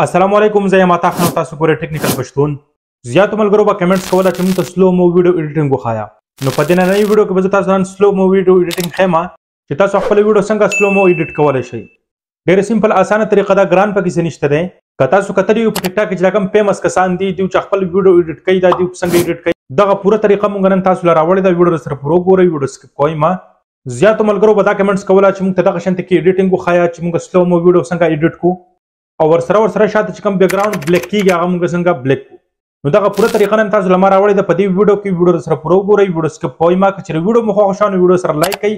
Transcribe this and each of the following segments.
السلام علیکم زیا ماتا خان تاسو پورې ټیکنیکل پښتون زیات مل غروبا کمنټس کوله چې موږ سلو مو ویډیو ایډیټینګ وخایا نو په دې نه ویډیو کې به تاسو نن سلو مو ویډیو ایډیټینګ خېما چې تاسو خپل ویډیو څنګه سلو مو ایډیټ کولای شئ ډېر سیمپل اسانه طریقه دا ګران پکې سنشته ده که تاسو کتلی په ټیک ټاک کې چې کوم فیمس کسان دي دوی چې خپل ویډیو ایډیټ کوي دا دوی څنګه ایډیټ کوي دغه پوره طریقه موږ نن تاسو لپاره راوړې دا ویډیو سره پرو ګورې ویډیو سکپ کویما زیات مل غروبا دا کمنټس کوله چې موږ ته دغه شنت کې ایډیټینګ وخایا چې موږ سلو مو ویډیو څنګه ایډیټ کو اور سره شاته چې کوم بیک گراوند بلیک کیږي هغه موږ څنګه بلیک نو دا پوره طریقه نن تاسو لمر راوړې د پدې ویډیو کې ویډیو سره پرو ګورې ویډیو سکپ کویما که چې ویډیو مخه خوشاله ویډیو سره لایک کړئ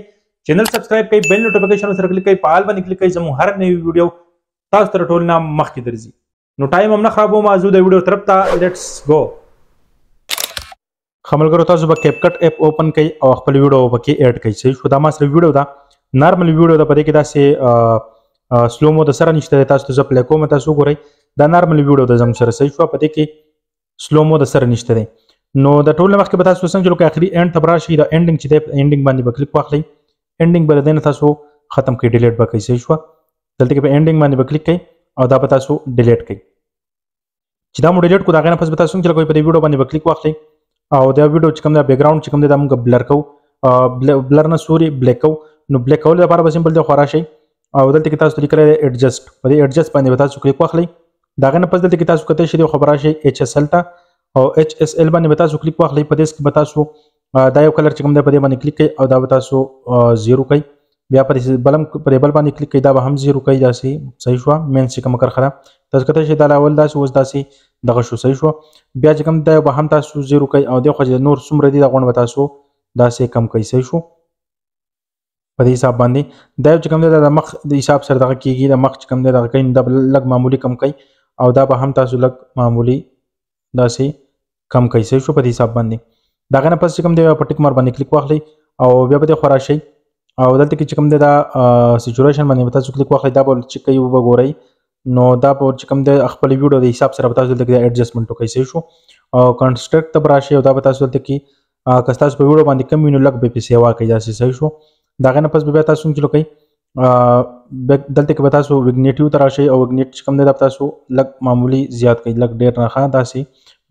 چینل سبسکرایب کړئ بیل نوټیفیکیشن سره کلیک کړئ پال باندې کلیک کړئ زموږ هر نوې ویډیو تاسو تر ټول نام مخکې درځي نو ټایم هم نه خرابو مازو د ویډیو طرف ته لیټس گو خملګرو تاسو به کیپ کټ اپ اوپن کړئ او خپل ویډیو پکې ایډ کړئ چې خدا ما سره ویډیو دا نارمل ویډیو دا پدې کې دا سه سلو مو د سره نشته تاسو زپ لکو مته سو ګورئ دا نارمل ویډیو د زم سره صحیح شو پدې کې سلو مو د سره نشته نو د ټول مخ کې به تاسو څنګه چې اخري اینډ ته راشي دا اینډینګ چې د اینډینګ باندې کلیک واخلئ اینډینګ بل دین تاسو ختم کې ډیلیټ وکړئ صحیح شو دلته کې په اینډینګ باندې کلیک کړئ او دا به تاسو ډیلیټ کړئ چې دا مو ډیلیټ کو دا غنه پس به تاسو څنګه په ویډیو باندې کلیک واخلئ او دا ویډیو چې کوم دا بیک گراوند چې کوم دا موږ بلر کو بلر نه سوري بلیک کو نو بلیک کول لپاره به سمبل د خوراشي او دلته کې تاسو لیکل ایڈجسٹ په دې ایڈجسٹ باندې تاسو کلیک واخلئ دا غنه پس دلته کې تاسو کته شری خبره شي ایچ اس ال تا او ایچ اس ال باندې تاسو کلیک واخلئ په دې کې تاسو دا یو کلر چې کوم دی په دې باندې کلیک کړئ او دا تاسو زیرو کړئ بیا په دې بلم پر بل باندې کلیک کړئ دا هم زیرو کړئ دا سي صحیح شو مین چې کوم کار خره تاسو کته شي دا لاول دا اوس دا سي دغه شو صحیح شو بیا چې کوم دی به هم تاسو زیرو کړئ او د خو نور څومره دی دا غون تاسو دا سي کم کړئ صحیح شو په دې حساب باندې دا چې کوم دی دا مخ د حساب سره دغه کیږي د مخ چې کوم دی دغه کین د لګ معمولی کم کوي او دا به هم تاسو لګ معمولی داسې کم کوي صحیح شو په دې حساب باندې دغه نه پس چې کوم دی په ټیک مار باندې کلیک واخلئ او بیا به د خوراشي او دلته کې چې کوم دی دا سچوریشن باندې تاسو کلیک واخلئ دا به چې کوي وګورئ نو دا به چې کوم دی خپل ویډیو د حساب سره تاسو دغه ایڈجسٹمنٹ کوي صحیح شو او کنسټرکټ ته براشي او دا به تاسو دلته کې کستاس په ویډیو باندې کم وینو لګ به په سیوا کوي داسې صحیح شو داغه نه پس به تاسو څنګه لوکي دلته کې به تاسو ویګنیټیو تراشي او ویګنیټ کم نه د تاسو لګ معمولی زیات کوي لګ ډیر نه خا داسي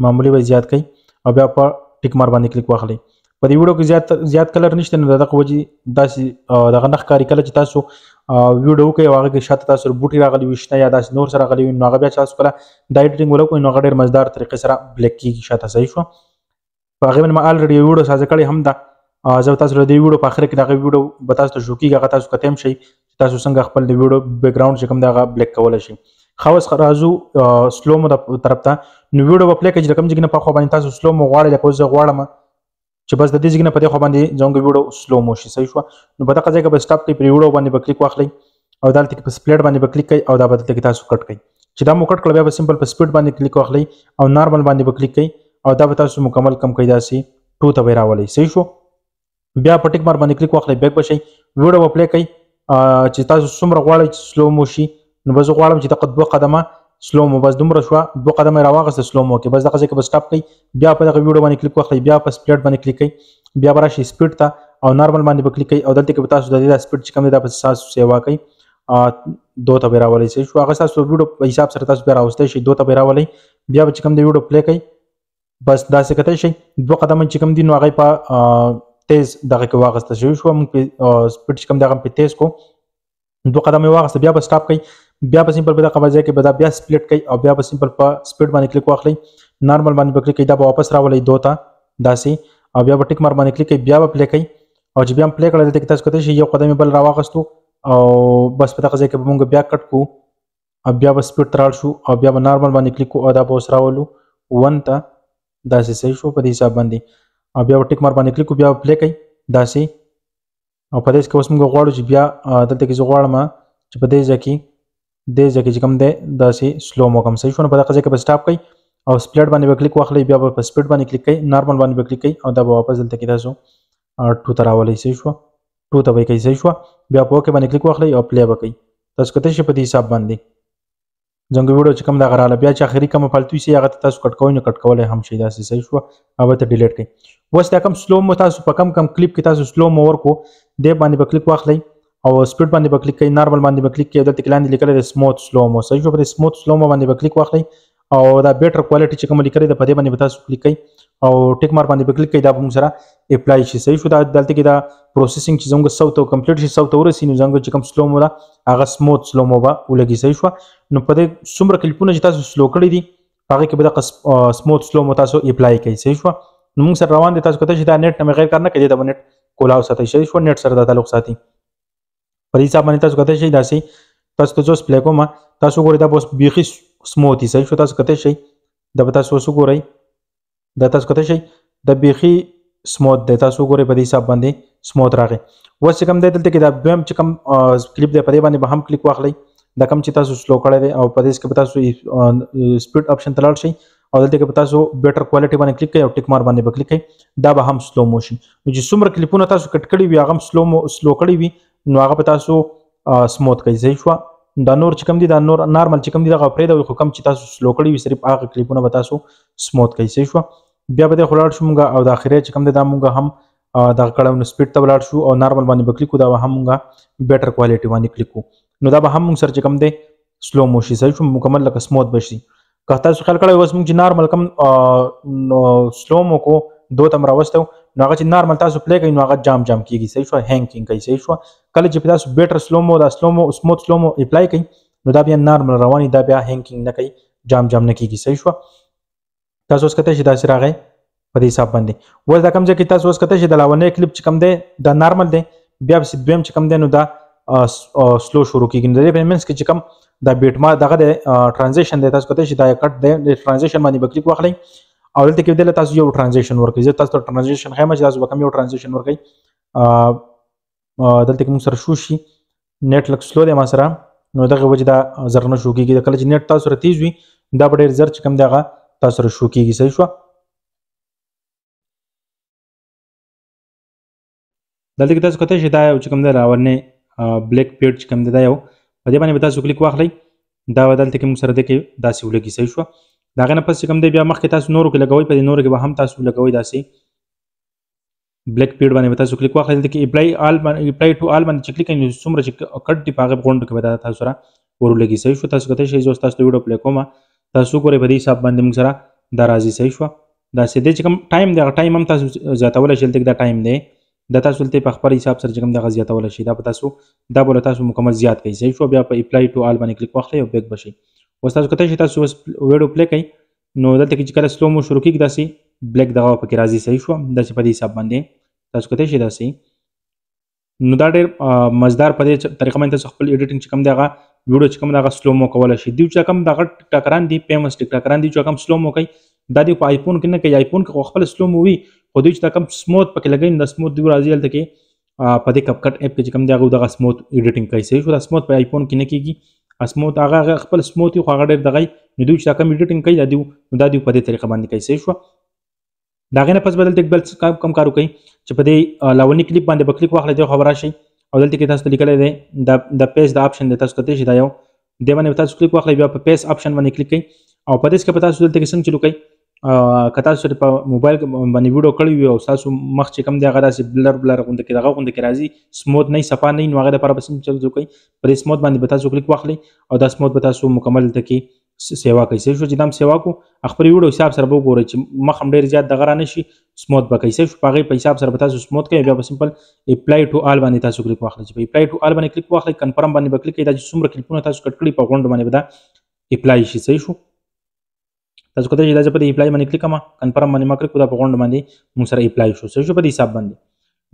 معمولی به زیات کوي او بیا په ټیک مار باندې کلیک واخلي په دې ویډیو کې زیات کلر نشته نو دغه وجي داسي دغه نخ کاری کله چې تاسو ویډیو کې واغې کې شاته تاسو بوټي راغلي وښته یا داسي نور سره غلي نو هغه بیا تاسو کله دا ایډیټینګ ولکو نو هغه ډیر مزدار طریقې سره بلیک کې شاته صحیح شو هغه من ما الریډي ویډیو سازه کړی هم دا زه تاسو له دې ویډیو په اخر کې دا ویډیو به تاسو ته شو کیږي تاسو کته هم شي تاسو څنګه خپل د ویډیو بیک گراوند چې کوم دا بلیک کولای شي خاص خرازو سلو مو د طرف ته نو ویډیو په پلیک چې کوم ځګنه په خو باندې تاسو سلو مو غواړئ لکه زه غواړم چې بس د دې ځګنه په دې خو باندې ځنګ ویډیو سلو مو شي صحیح شو نو په دغه ځای کې به سټاپ کې پر ویډیو باندې کلیک واخلئ او دلته کې په سپلیټ باندې کلیک کړئ او دا بدلته کې تاسو کټ کړئ چې دا مو کټ کړ بیا په سمپل په سپیډ باندې کلیک واخلئ او نارمل باندې کلیک کړئ او دا به تاسو مکمل کم کړئ داسي ټو ته راولئ صحیح شو بیا په ټیک مار باندې کلیک واخلئ بیک بشئ ویډیو پلی کړئ چې تاسو څومره غواړئ چې سلو مو شي نو بس غواړم چې دغه دوه قدمه سلو مو بس دومره شو دوه قدمه راوغسته سلو مو کې بس دغه ځکه بس سټاپ کړئ بیا په دغه ویډیو باندې کلیک واخلئ بیا په سپلیټ باندې کلیک کړئ بیا به راشي سپیډ ته او نارمل باندې کلیک کړئ او دلته کې تاسو د دې سپیډ چې کوم دی دا په تاسو سیوا کړئ دوه ته راولئ چې شو هغه تاسو ویډیو په حساب سره تاسو بیا راوستئ شي دوه ته راولئ بیا چې کوم دی ویډیو پلی کړئ بس دا څه کته شي دوه قدمه چې کوم دی نو هغه په تیز دغه کې واغسته شو سپیډ کم دغه په تیز کو دوه قدمه واغسته بیا په سټاپ کوي بیا په سمپل په دغه ځای کې بیا سپلیټ کوي او بیا په سمپل په سپیډ باندې کلیک واخلئ نارمل باندې کلیک کوي دا واپس راولئ دوته داسي او بیا په ټیک مار باندې کلیک کوي بیا په پلی کوي او چې بیا پلی کړل دلته کې تاسو کته شي یو قدمه بل راوغستو او بس په دغه ځای کې موږ بیا کټ کو او بیا په سپیډ ترال شو او بیا په نارمل باندې کلیک کو او دا واپس راولو ون ته داسي صحیح شو په دې حساب باندې او بیا ټیک مار باندې کلیک کو بیا پلی کوي داسي او په دې کې اوس موږ غواړو چې بیا دلته کې زه غواړم چې په دې ځای کې چې کوم دی داسي سلو مو کم صحیح شو په دغه ځای کې سټاپ کوي او سپلیټ باندې کلیک واخلئ بیا په سپیډ باندې کلیک کوي نارمل باندې کلیک کوي او دا واپس دلته کې تاسو ټو ته راولئ صحیح شو ټو ته کوي صحیح شو بیا په اوکې باندې کلیک واخلئ او پلی وکړئ تاسو کته شي په دې حساب باندې څنګه ویډیو چې کوم دا غراله بیا چې اخري کوم فالتو شي هغه تاسو کټ کوئ نو کټ کولای هم شي داسې صحیح شو هغه ته ډیلیټ کړئ اوس دا کوم سلو مو تاسو په کم کلیپ کې تاسو سلو مو ورکو دې باندې کلیک واخلئ او سپیډ باندې به کلیک کړئ، نارمل باندې به کلیک کړئ، دلته کې لاندې لیکل سموث سلو مو صحیح په سموث سلو مو باندې به کلیک واخلئ او دا بیټر کوالټي چې کوم لیکل د پدې باندې به تاسو کلیک کړئ او ټیک مار باندې به کلیک کړئ، دا موږ سره اپلای شي صحیح شو. دا دلته کې دا پروسیسینګ چې زموږ 100 ته کمپلیټ شي 100 ته ورسې نو زموږ چې کوم سلو مو دا هغه سموث سلو مو به ولګي صحیح شو. نو په دې څومره کلیپونه چې تاسو سلو کړی دي هغه کې به دا سموث سلو مو تاسو اپلای کړئ صحیح شو. نو موږ سره روان دي تاسو کته چې دا نت نه غیر کارنه کړي دا نت کولاو ساتي صحیح شو، نت سره دا تعلق ساتي پرې حساب باندې تاسو کته شي دا سي تاسو ته جوس پلیکو ما تاسو ګورئ دا بوس بیخي سموتی صحیح شو. تاسو کته شي دا به تاسو ګورئ دا تاسو کته شي دا بیخي سموت دی تاسو ګورئ په دې حساب باندې سموت راغی. اوس کوم دلته کې دا بیم چې کوم کلیپ دی په دې باندې به هم کلیک واخلئ دا کوم چې تاسو سلو کړی دی او په دې کې تاسو سپیډ اپشن ته لاړ شئ او دلته کې تاسو بیټر کوالټي باندې کلیک کړئ او ټیک مار باندې کلیک کړئ دا به هم سلو موشن چې څومره کلیپونه تاسو کټ کړی وي هغه هم سلو کړی وي نو هغه په تاسو سموت کوي صحیح شو. دا نور چې کوم دي دا نور نارمل چې کوم دي دا پرې دا خو کوم چې تاسو سلو کړی وي صرف هغه کلیپونه به تاسو سموت کوي صحیح شو. بیا به خلاړ شو موږ او د اخیره چې کوم دي دا موږ هم دا کړهونه سپیډ ته ولاړ شو او نارمل باندې کلیک کو دا هم موږ بیټر کوالټي باندې کلیک کو نو دا به هم موږ سر چې کوم دي سلو موشن صحیح شو مکمل لکه سموت بشي. که تاسو خیال کړئ اوس موږ چې نارمل کوم سلو مو کو دو تم راوستو نو هغه چې نارمل تاسو پلی کوئ نو هغه جام کیږي صحیح شو، هینګینګ کوي صحیح شو. کله چې تاسو بیټر سلو مو دا سلو مو سموت سلو مو اپلای کوئ نو دا بیا نارمل رواني دا بیا هینګینګ نه کوي جام نه کیږي صحیح شو. تاسو اوس کته شي دا سره راغی په دې حساب باندې اوس دا کوم ځکه تاسو اوس کته شي د لاونې کلیپ چې کوم دی دا نارمل دی بیا په دویم چې کوم دی نو دا سلو شروع کیږي نو دا پېمنټس کې چې کوم دا بیټ ما دغه د ترانزیشن د تاسو کته شي دا کټ دی د ترانزیشن باندې بکلیک واخلئ او دلته کې دلته تاسو یو ترانزیشن ورکړئ زه تاسو ترانزیشن خیمه چې تاسو کوم یو ترانزیشن ورکړئ دلته کوم سر شو شي نت لک سلو دی ما سره نو دغه وجه دا زرنه شو کیږي د کله چې نت تاسو رتیز وي دا ډېر زر چې کوم دی هغه تاسو شو کیږي صحیح شو. دلته کې تاسو کته شي دا یو چې کوم دی راوړنه بلیک پیډ چې کوم دی دا یو په دې باندې تاسو کلیک واخلئ دا دلته کې موږ سره د کې داسې ولګي صحیح شو. دا غنه پس کوم دی بیا مخکې تاسو نورو کې لګوي په دې نورو کې به هم تاسو لګوي داسې بلیک پیډ باندې تاسو کلیک واخلئ دلته کې اپلای آل باندې اپلای ټو آل باندې کلیک کړئ څومره چې کټ دی پاغه غونډه کې به تاسو سره ورولګي صحیح شو. تاسو کته شي زوست تاسو ویډیو پلی کوم تاسو ګورئ په دې حساب باندې موږ سره دا راځي صحیح شو. دا سیده چې کوم ټایم دی ټایم هم تاسو زیاتول شئ دلته دا ټایم دی دا تاسو ته په خپل حساب سره کوم د غزیاته ولا شي دا تاسو دا بوله تاسو مکمل زیات کوي صحیح شو. بیا په اپلای ټو آل باندې کلیک واخلئ او بیک بشي اوس تاسو کته شي تاسو ویډیو پلی کوي نو دلته کې چې کله سلو مو شروع کیږي داسې بلیک دغه په کې راځي صحیح شو. داسې په دې حساب باندې تاسو کته شي داسې نو دا ډېر مزدار په دې طریقه باندې تاسو خپل ایډیټینګ چې کوم دغه ویډیو چې کوم دغه سلو مو کول شي دی چې کوم دغه ټک ټکران دی فیمس ټک ټکران دی چې کوم سلو مو کوي دا دی په آیفون کې نه کوي آیفون کې خپل سلو مو وي خو دوی چې دا کوم سموت پکې لګوي نو سموت دی راځي دلته کې په دې کپ کټ ایپ کې چې کوم دی هغه دغه سموت ایډیټینګ کوي صحیح شو. دا سموت په آیفون کې نه کېږي سموت هغه خپل سموت خو هغه ډېر دغه نو دوی چې دا کوم ایډیټینګ کوي دا دی په دې طریقه باندې کوي صحیح شو. دا غنه پس بدلته بل کم کارو کوي چې په دې لاونی کلیپ باندې بکلیک واخلې دا خبره شي او دلته کې تاسو لیکل دی د پیج د آپشن د تاسو کته شي دا یو د باندې تاسو کلیک واخلې بیا په پیج آپشن باندې کلیک کوي او په دې کې تاسو دلته کې څنګه چلو کوي کتا سره په موبایل باندې ویډیو کړی او تاسو مخ چې کم دی هغه داسې بلر غونډه کې دغه غونډه کې راځي سموت نه صفه نه نو هغه د پر بسم چل جوړ کوي پر سموت باندې به تاسو کلیک واخلي او دا سموت به تاسو مکمل ته کې سیوا کوي صحیح شو. چې دام سیوا کو خپل ویډیو حساب سره وګورئ چې مخ هم ډیر زیات دغه رانه شي سموت به کوي صحیح شو. هغه په حساب سره به تاسو سموت کوي بیا به سمپل اپلای ټو آل باندې تاسو کلیک واخلي چې اپلای ټو آل باندې کلیک واخلي کنفرم باندې به کلیک کړئ دا څومره کلیکونه تاسو کټ کړی په غونډه باندې به دا اپلای شي صحیح شو. تاسو کته چې دا په اپلای باندې کلیک کما کنفرم باندې ما کړو دا په غونډه باندې موږ سره اپلای شو صحیح شو. په دې حساب باندې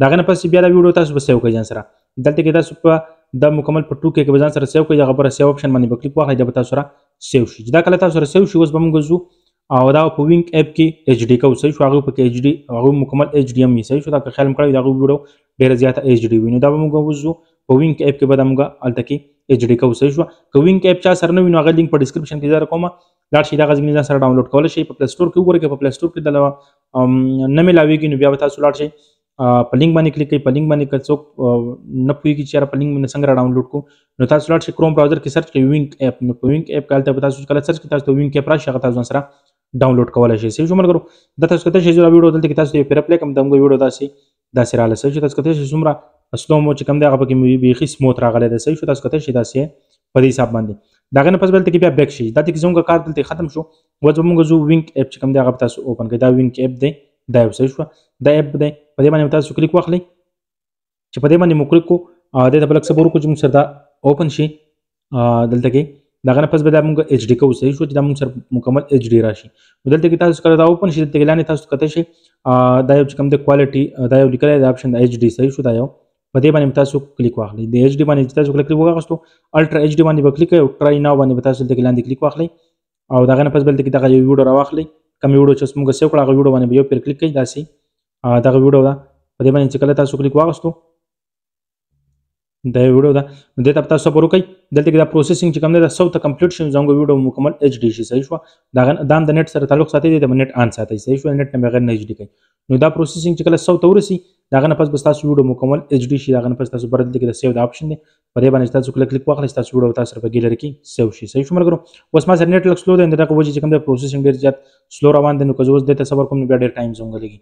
دا غنه پس بیا دا ویډیو تاسو به سیو کوئ ځان سره دلته کې تاسو په د مکمل په 2K کې ځان سره سیو کوئ هغه پر سیو اپشن باندې کلیک واخلئ دا تاسو سره سیو شي. دا کله تاسو سره سیو شي اوس به موږ ځو او دا په وینک اپ کې HD کو صحیح شو. هغه په کې HD هغه مکمل HDM صحیح شو. دا که خیال مکړئ دا ویډیو ډیر زیات HD وینو دا به موږ ځو په وینک اپ کې به دا موږ الته کې HD کو صحیح شو. که وینک اپ چا سره نو وینو هغه لینک په ډسکرپشن کې ځار کوم دا شي دا غزنی ځان سره ډاونلوډ کول شي په پلی سٹور کې وګورئ په پلی سٹور کې دلته نه ملاويږي نو بیا تاسو لاړ شي په لینک باندې کلیک کړئ په لینک باندې کڅو نه پويږي چې په لینک باندې څنګه ډاونلوډ کو نو تاسو لاړ شي کروم براوزر کې سرچ کړئ وینک اپ نو په وینک اپ کې تاسو کله سرچ کړئ تاسو وینک اپ راځي هغه تاسو ځان سره ډاونلوډ کول شي صحیح شو. مګر دا تاسو کته شي دا ویډیو دلته کې تاسو یې پر پلی کوم دغه ویډیو داسي رااله صحیح تاسو کته شي زمرا استوم مو چې کوم دغه پکې مې بيخي سموت راغله ده صحیح شو تاسو کته شي داسې په دې حساب باندې داغه نه پس بل ته کې بیا بیک شي دا ته زموږه کار دلته ختم شو وځموږه زو وینک اپ چې کوم دغه تاسو اوپن کړئ دا وینک اپ دی دا یو صحیح شو دا اپ دی په دې باندې تاسو کلیک واخلئ چې په دې باندې مو کلیک کو دې ته بلک سبور کو چې موږ سره دا اوپن شي دلته کې داغه نه پس بل موږ ایچ ڈی کو صحیح شو چې دا موږ سره مکمل ایچ ڈی راشي دلته کې تاسو کړه دا اوپن شي دلته کې لاندې تاسو کته شي دا یو چې کوم د کوالټي دا یو لیکل دا اپشن ایچ ڈی صحیح شو دا یو پدې باندې تاسو کلیک واخلئ د ایچ ڈی باندې تاسو کلیک وکړاستو الټرا ایچ ڈی باندې وکلیک او ټرای ناو باندې تاسو د لاندې کلیک واخلئ او داغه نه پس بل د دغه ویډیو راوخلئ کوم ویډیو چې موږ سیو کړه هغه ویډیو باندې یو پر کلیک کړئ داسې دغه ویډیو دا پدې باندې چې کله تاسو کلیک وکړاستو دا ویډیو دا د تاسو پورو کوي دلته دا پروسیسینګ چې کوم دی دا 100 ته کمپلیټ شون زنګ ویډیو مکمل ایچ ڈی شي صحیح شو داغه د نت سره تعلق ساتي د نت ان ساتي صحیح شو نت نه بغیر نه ایچ ڈی کوي نو دا پروسیسینګ چې کله 100 ته ورسی داغه نه پس بس تاسو ویډیو مکمل ایچ ڈی شي داغه نه پس تاسو برد کې د سیو د اپشن دی په دې باندې تاسو کلیک واخلئ تاسو ویډیو تاسو په ګیلری کې سیو شي صحیح شمار کرو اوس ما سر نت لک سلو دی اندر کو چې کوم د پروسیسینګ ډیر زیات سلو روان دی نو کوز د تصور کوم بیا ډیر ټایم زونګ لګي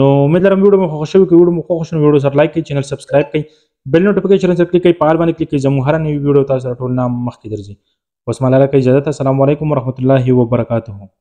نو امید لرم ویډیو مو خوښ شوی کې ویډیو مو خوښ شون ویډیو سره لایک کړئ چینل سبسکرایب کړئ بیل نوټیفیکیشن سره کلیک کړئ پال باندې کلیک کړئ زموږ هر نوې ویډیو تاسو ټول نام مخکې درځي اوس ما لاره کې اجازه السلام علیکم ورحمت الله وبرکاته